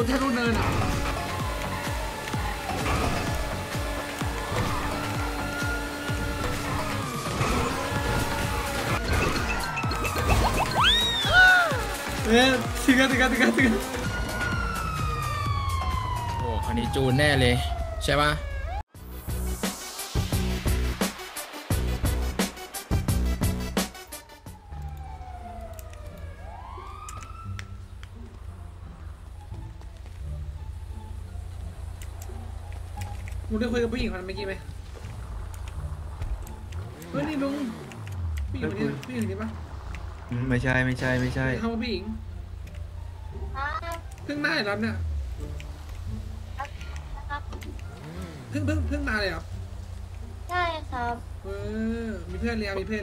คุณทะลุเนินอ่ะถึงกันโอ้คันนี้จูนแน่เลยใช่ปะลุงได้คุยกับผู้หญิงคนนั้นเมื่อกี้ไหมเฮ้ยนี่ลุงผู้หญิงคนนี้ผู้หญิงคนนี้ปะไม่ใช่เขาผู้หญิงเพิ่งมาเลยครับเนี่ยเพิ่งมาเลยครับใช่ครับมีเพื่อนเลี้ยงมีเพื่อ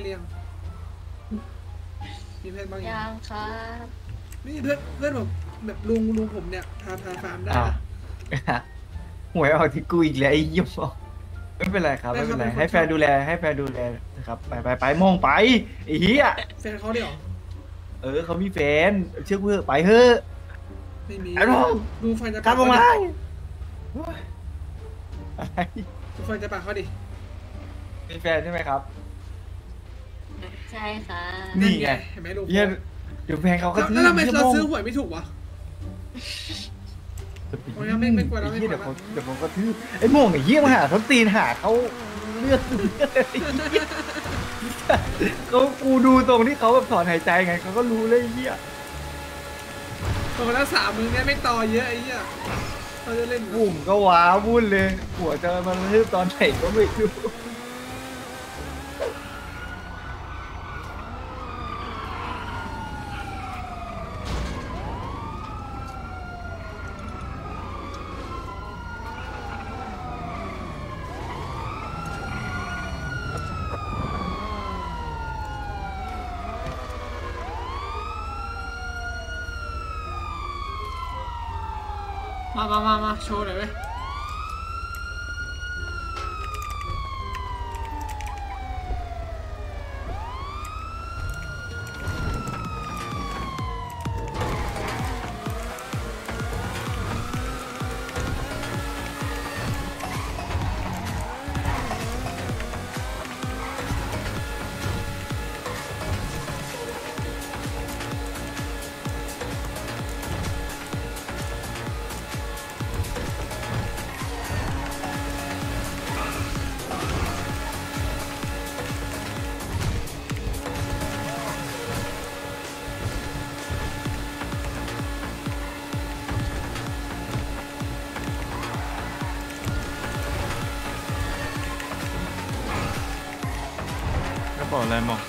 นบางอย่างครับนี่เพื่อนผมแบบลุงผมเนี่ยทาฟาร์มได้หวยออกที่กูอีกแล้วไอ้ยมไม่เป็นไรครับไม่เป็นไรให้แฟนดูแลนะครับไปมองไปไอ้เหี้ยแฟนเขาเดี๋ยวเขามีแฟนเชื่อกูเถอะไปเถอะไม่มีดูไฟจะปากมาดูไฟจะปากเขาดิมีแฟนใช่ไหมครับใช่ค่ะนี่ไงเห็นไหมดูเดี๋ยวแฟนเขาก็แล้วทำไมเราซื้อหวยไม่ถูกวะเดี๋ยวผมก็ทื่อไอ้โม่งไอ้เยี่ยมหาเขาตีนหาเขาเลือดเขากูดูตรงที่เขาแบบถอนหายใจไงเขาก็รู้เลยเยี่ยตัวละสามมือเนี่ยไม่ต่อเยอะไอ้เยี่ยเขาจะเล่นบุ่มก็ว้าวุ่นเลยหัวจะมันทื่อตอนไหนก็ไม่รู้มาโชว์หน่อยเว้ยอะไรมอง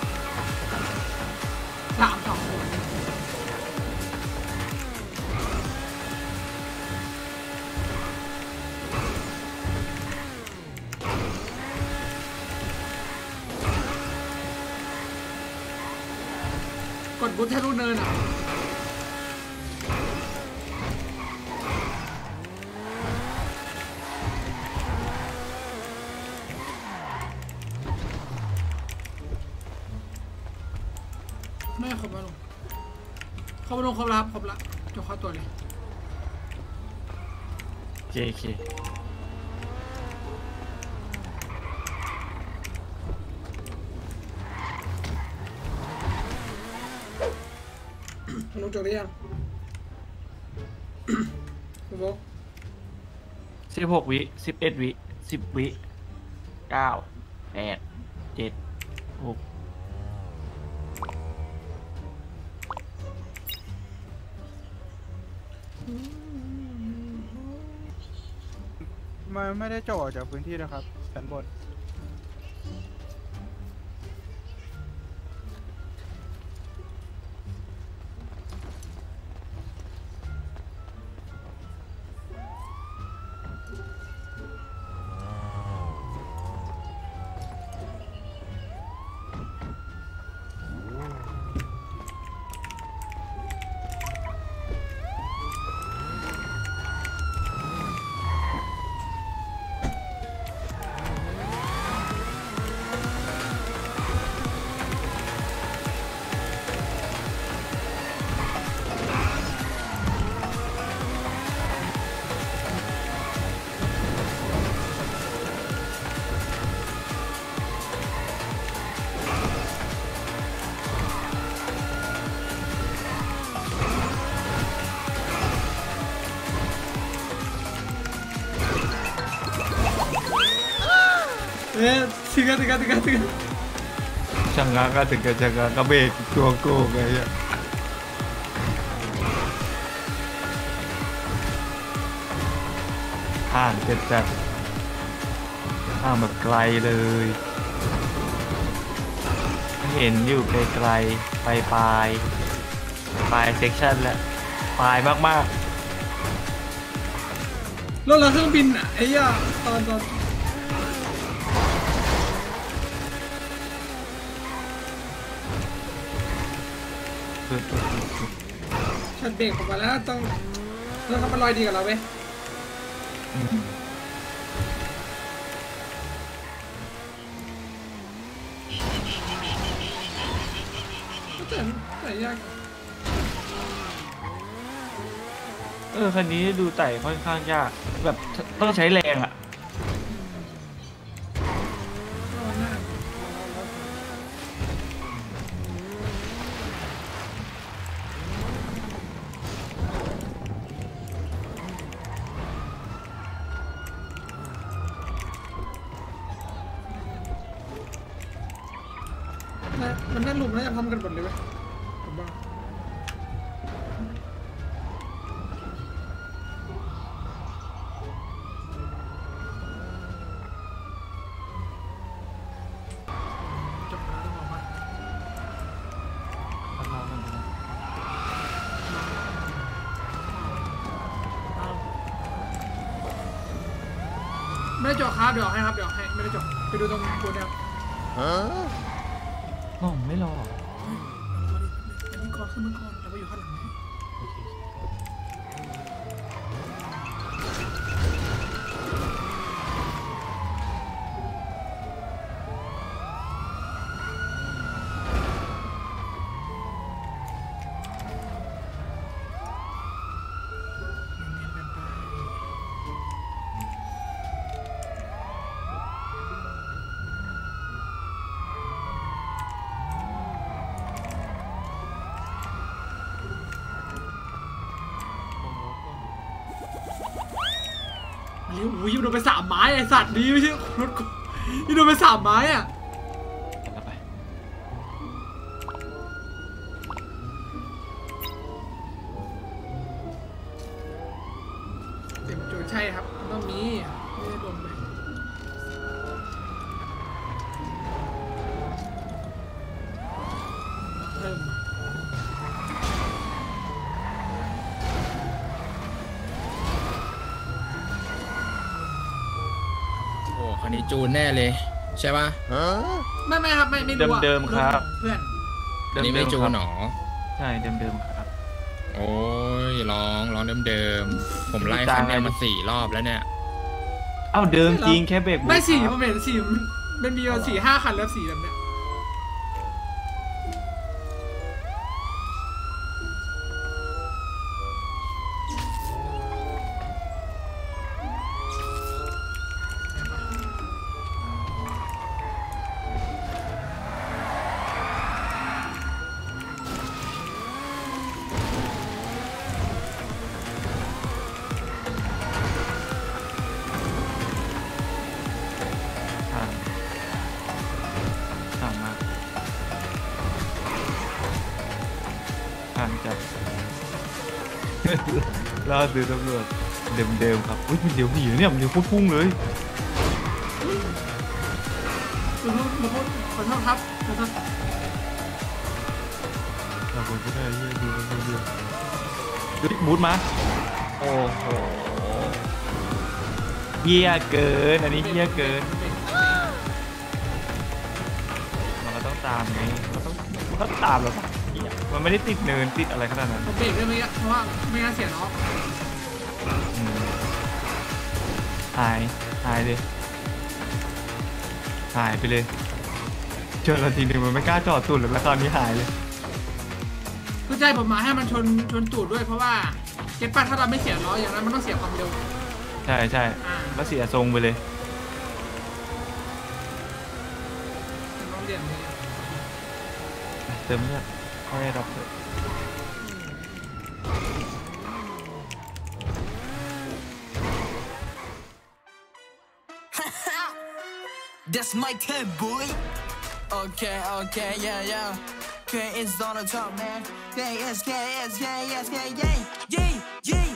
3-2กดบุทะลุเนินอ่ะไม่ขอบมาลงขอบรับจะเข้าตัวเลยโอเคลงจบหรือยัง16 วิ11 วิ10 วิ9 8 7 6มันไม่ได้จ่อจากพื้นที่นะครับสันบน ถึงกันช่างงาก็ถึงกันช่างงาก็เบรกตัวโก้ไงอ่ะห่างเจ็ดจัดห่างแบบไกลเลยเห็นอยู่ไกลๆปลายเซกชันแล้วปลายมากๆแล้วเครื่องบินไอ้ย่าตอนชัดเบรกออกมาแล้วต้องเรื่องเขามันลอยดีกับเราเว้ยแต่ยากคันนี้ดูไต่ค่อนข้างยากแบบต้องใช้แรงอ่ะมันน่าหลุมนะอยากทำกันหมดเลยไหมไม่ได้จอดครับเดี๋ยวให้ครับเดี๋ยวให้ไม่ได้จอดไปดูตรงตัวเนี้ยน้องไม่รออันนี้ก่อนขึ้นมาก่อนแล้วไปอยู่ข้างหลังโอ้ยยิงโดนไปสามไม้ไอ้สัตว์ดีไม่ใช่รถยิงโดนไปสามไม้อ่ะเต็มโจใช่ครับต้องมีไม่ได้โดนไปเริ่มอันนี้จูนแน่เลยใช่ป่ะไม่ครับไม่ดูเดิมครับเพื่อนนี่ไม่จูนหนอใช่เดิมครับโอ้ยร้องเดิมผมไล่คันนี้มาสี่รอบแล้วเนี่ยเอ้าเดิมจริงแค่เบรกไม่สี่ผมเห็นสี่มันมีสี่ห้าคันแล้วสี่แบบเนี้ยจับล่าสุดตำรวจเดิมครับอุ้ยมันเดี๋ยวหนีเนี่ยมันเดี๋ยวพุ่งเลยขอโทษครับเราควรจะได้เยอะดูบูทมาโอ้โหเยี่ยเกินอันนี้เยี่ยเกินเราต้องตามไงเราต้องตามเรามันไม่ได้ติดเนินติดอะไรขนาดนั้นผมเบรกได้ไหมเพราะว่าไม่น่าเสียเนาะหายไปเลยชนเราทีหนึ่งมันไม่กล้าจอดตูดเลยแล้วตอนนี้หายเลยเข้าใจผมมาให้มันชนตูดด้วยเพราะว่าเก็บป้าถ้าเราไม่เสียเนาะอย่างนั้นมันต้องเสียความเร็วใช่แล้วเสียทรงไปเลยเติมเลือดค่อยรับเลย That's my turn, boy. Okay, okay, yeah, yeah. K is on the top, man. K is, K is, K is, K, yeah, yeah, yeah.